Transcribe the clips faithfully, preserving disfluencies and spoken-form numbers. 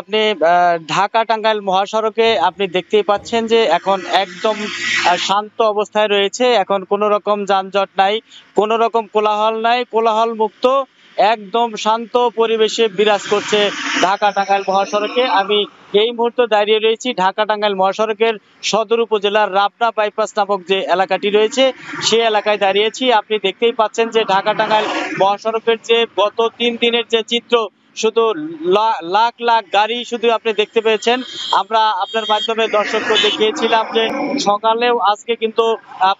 আপনি ঢাকা টাঙ্গাইল মহাসড়কে আপনি দেখতেই পাচ্ছেন যে এখন একদম শান্ত অবস্থায় রয়েছে। এখন কোনো রকম যানজট নাই, কোনো রকম কোলাহল নাই, কোলাহল মুক্ত একদম শান্ত পরিবেশে বিরাজ করছে ঢাকা টাঙ্গাইল মহাসড়কে। আমি এই মুহূর্তে দাঁড়িয়ে রয়েছি ঢাকা টাঙ্গাইল মহাসড়কের সদর উপজেলার রাবনা বাইপাস নামক যে এলাকাটি রয়েছে সেই এলাকায় দাঁড়িয়েছি। আপনি দেখতেই পাচ্ছেন যে ঢাকা টাঙ্গাইল মহাসড়কের যে গত তিন দিনের যে চিত্র, শুধু লাখ লাখ গাড়ি শুধু আপনি দেখতে পেয়েছেন। আমরা আপনার মাধ্যমে দর্শককে দেখিয়েছিলাম যে সকালেও আজকে কিন্তু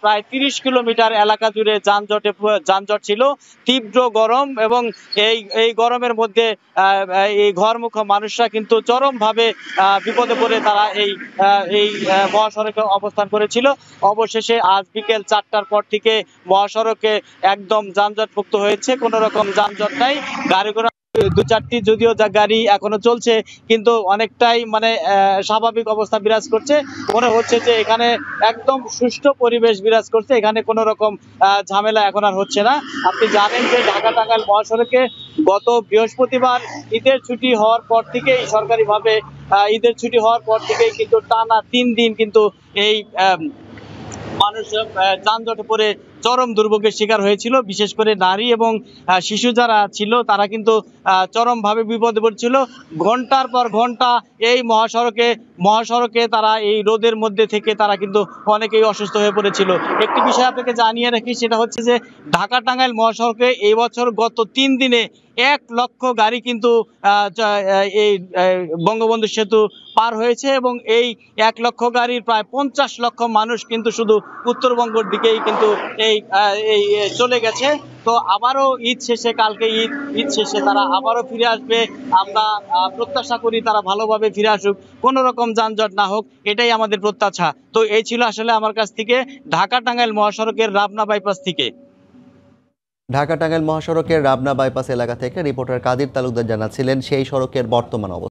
প্রায় তিরিশ কিলোমিটার এলাকা জুড়ে যানজটে যানজট ছিল। তীব্র গরম এবং এই এই গরমের মধ্যে এই ঘরমুখ মানুষরা কিন্তু চরমভাবে বিপদে পড়ে তারা এই এই মহাসড়কে অবস্থান করেছিল। অবশেষে আজ বিকেল চারটার পর থেকে মহাসড়কে একদম যানজটমুক্ত হয়েছে, কোনো রকম যানজট নাই। গাড়ি ঘোড়া দু চারটি যদিও যা গাড়ি এখনো চলছে, কিন্তু অনেকটাই মানে স্বাভাবিক অবস্থা বিরাজ করছে। মনে হচ্ছে যে এখানে একদম সুষ্ঠু পরিবেশ বিরাজ করছে, এখানে কোনো রকম ঝামেলা এখন আর হচ্ছে না। আপনি জানেন যে ঢাকা টাঙ্গাইল মহাসড়কে গত বৃহস্পতিবার ঈদের ছুটি হওয়ার পর থেকেই সরকারিভাবে ঈদের ছুটি হওয়ার পর থেকেই কিন্তু টানা তিন দিন কিন্তু এই মানুষ যানজটে পড়ে চরম দুর্ভোগের শিকার হয়েছিল। বিশেষ করে নারী এবং শিশু যারা ছিল তারা কিন্তু চরমভাবে বিপদে পড়ছিল। ঘন্টার পর ঘন্টা এই মহাসড়কে মহাসড়কে তারা এই রোদের মধ্যে থেকে তারা কিন্তু অনেকেই অসুস্থ হয়ে পড়েছিল। একটি বিষয় আপনাকে জানিয়ে রাখি, সেটা হচ্ছে যে ঢাকা টাঙ্গাইল মহাসড়কে এই বছর গত তিন দিনে এক লক্ষ গাড়ি কিন্তু এই বঙ্গবন্ধু সেতু পার হয়েছে এবং এই এক লক্ষ গাড়ির প্রায় পঞ্চাশ লক্ষ মানুষ কিন্তু শুধু উত্তরবঙ্গের দিকেই কিন্তু এই এই চলে গেছে। তো আবারও ঈদ শেষে কালকে ঈদ ঈদ শেষে তারা আবারও ফিরে আসবে। আমরা প্রত্যাশা করি তারা ভালোভাবে ফিরে আসুক, কোনো রকম যানজট না হোক, এটাই আমাদের প্রত্যাশা। তো এই ছিল আসলে আমার কাছ থেকে ঢাকা টাঙ্গাইল মহাসড়কের রাবনা বাইপাস থেকে ঢাকা টাঙ্গাইল মহাসড়কের রাবনা বাইপাস এলাকা থেকে রিপোর্টার কাদির তালুকদার জানাচ্ছিলেন সেই সড়কের বর্তমান অবস্থা।